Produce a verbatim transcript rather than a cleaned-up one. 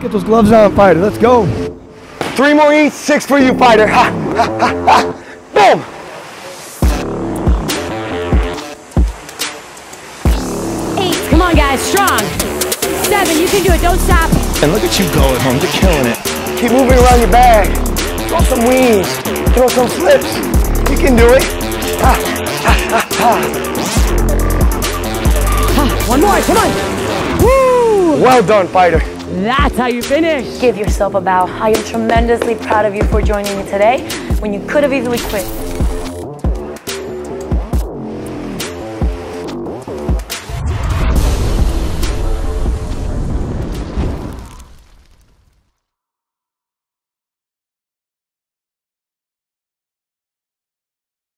Get those gloves on, fighter. Let's go. Three more each, six for you, fighter. Ha, ha, ha, ha. Boom. Eight, come on, guys, strong. Seven, you can do it, don't stop. And look at you go at home, you're killing it. Keep moving around your bag. Throw some wings, throw some flips. You can do it. Ha, ha, ha, ha. Ha, one more, come on. Woo! Well done, fighter. That's how you finish. Give yourself a bow. I am tremendously proud of you for joining me today when you could have easily quit.